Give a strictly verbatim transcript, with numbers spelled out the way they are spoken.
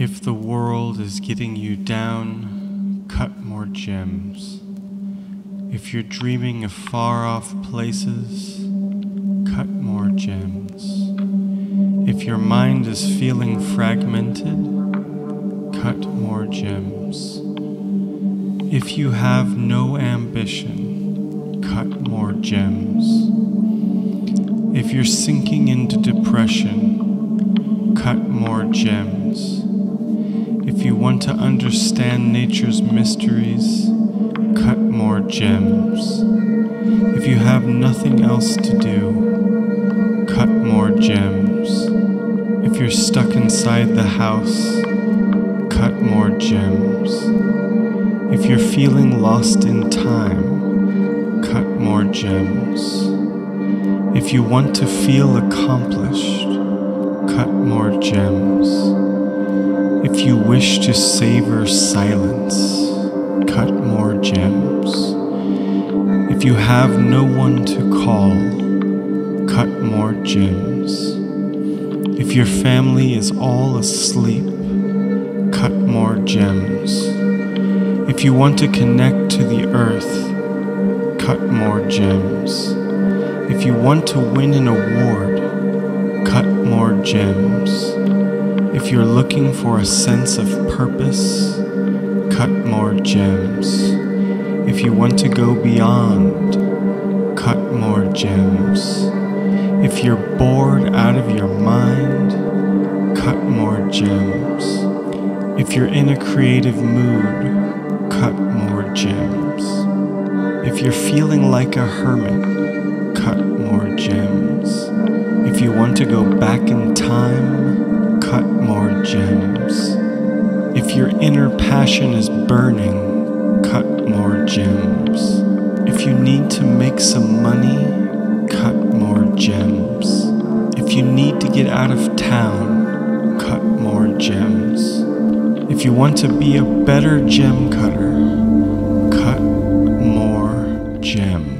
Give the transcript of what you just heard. If the world is getting you down, cut more gems. If you're dreaming of far-off places, cut more gems. If your mind is feeling fragmented, cut more gems. If you have no ambition, cut more gems. If you're sinking into depression, cut more gems. If you want to understand nature's mysteries, cut more gems. If you have nothing else to do, cut more gems. If you're stuck inside the house, cut more gems. If you're feeling lost in time, cut more gems. If you want to feel accomplished, cut more gems. If you wish to savor silence, cut more gems. If you have no one to call, cut more gems. If your family is all asleep, cut more gems. If you want to connect to the earth, cut more gems. If you want to win an award, cut more gems. If you're looking for a sense of purpose, cut more gems. If you want to go beyond, cut more gems. If you're bored out of your mind, cut more gems. If you're in a creative mood, cut more gems. If you're feeling like a hermit, cut more gems. If you want to go back in time, cut more gems. If your inner passion is burning, cut more gems. If you need to make some money, cut more gems. If you need to get out of town, cut more gems. If you want to be a better gem cutter, cut more gems.